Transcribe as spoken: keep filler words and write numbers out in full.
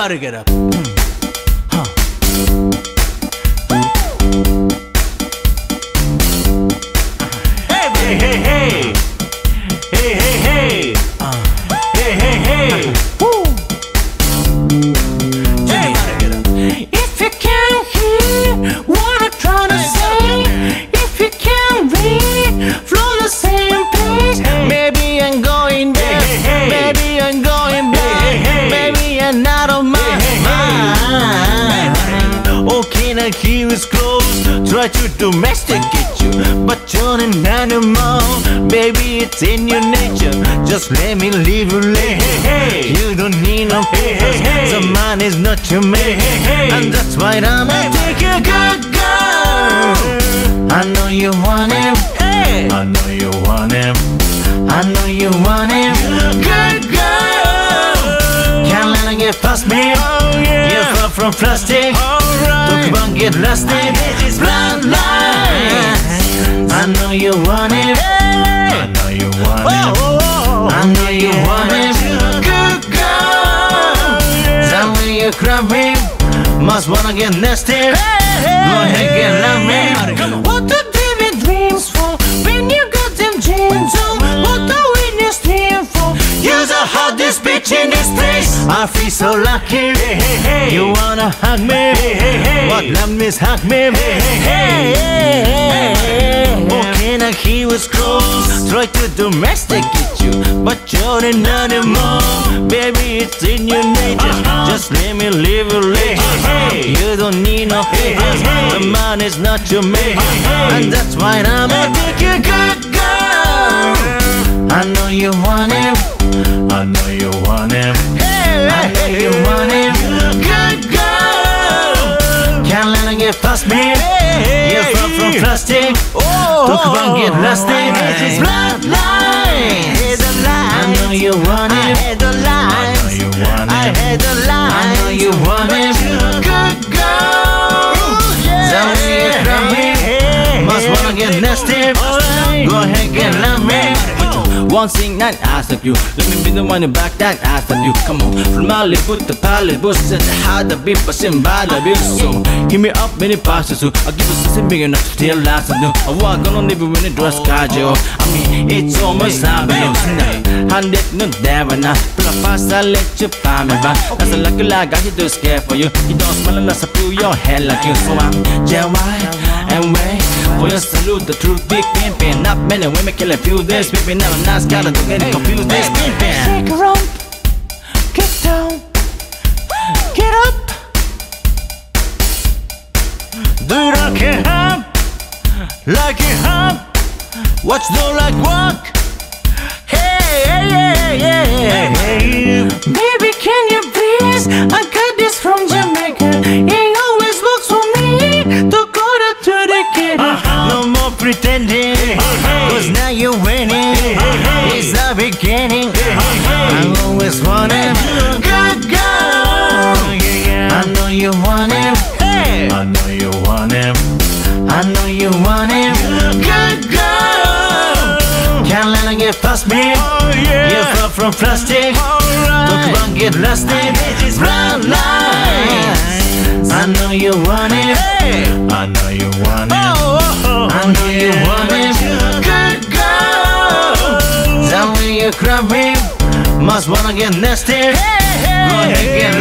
Everybody get up. Boom. Huh. Hey, hey, hey, hey. Hey, hey, hey. Uh. Hey, hey, hey. Woo. Everybody get up. If you can hear what I'm trying to say, if you can read from the same page, hey. Maybe I'm going there. Hey, hey, hey. Maybe I'm going back. Out of my hey, mind. Hey, hey, hey. Okay, now here is close. Try to domesticate you, but you're an animal. Baby, it's in your nature. Just let me leave you late. Hey, hey, hey. You don't need no papers. Hey, hey, hey. The man is not your mate. Hey, hey, hey. And that's why I'ma hey, take a good girl. I know you want him. Hey. I know you want him. I know you want him. Good girl. Get past me, oh yeah. You're far from plastic. Alright, don't come and get lost in blurred lines. I know you want it. Hey. I know you want it. Oh, oh, oh. I know you yeah. want it. Good girl, that way you grab me. Must wanna get nasty. Hey, hey. Go ahead, get love me. What the David dreams for? When you got them jeans on, what the witness dream for? You're the hottest bitch in this place. I feel so lucky. Hey, hey, hey. You wanna hug me? Hey, hey, hey. What love means hug me? Hey, hey, hey. Hey, hey, hey. Okay, now he was close. Try to domesticate you, but you're an animal. Baby, it's in your nature. Uh-huh. Just let me live your life. Hey, hey. You don't need no papers. Hey, hey. The man is not your mate, hey, hey. And that's why I'm a take you good girl. I know you want him. I know you want him. I know you want him. Good girl, can't let him get past me. You're far from plastic. Don't come and get lost in these blurred lines. I know you want him. I know you want him. I know you want him. Good girl, don't get from me. Must wanna get nasty. Go ahead, get love me. One thing that ass of you, let me be the one to back that ass of you. Come on, from Hollywood to Hollywood, said how the beat passing by the beat. So give me up many passes, I give you something big enough to steal last of you. I walk on living when it was casual. I mean, it's almost happening. Hundred no devil now, but I pass I let you find me back. That's a lucky like I should do scare for you. You don't smell unless I pull your head like you. So I'm J Y and wait for your salute, the truth big pimpin'. Not many women kill a few days, pimpin' never nice. Gotta do getting confused, this pimpin'. Shake around, get down, get up. Do you like it hum? Like it hum? What's no like walk? Hey, hey, hey, hey, hey, hey. Baby, can you please? I got this from Jamaica. It always works for me to go to the kid. No more pretending, cause now you're winning. It's the beginning. I always want him. Good girl, I know you want him. I know you want him. I know you want him. Good girl, can't let him get past me. You're far from plastic. Don't come and get lost in blurred lines. I know you want it. Hey. I know you want it. Oh, oh, oh, I know yeah. you want it. Good girl, that way you grab me. Must wanna get nasty. Hey, hey, go ahead, get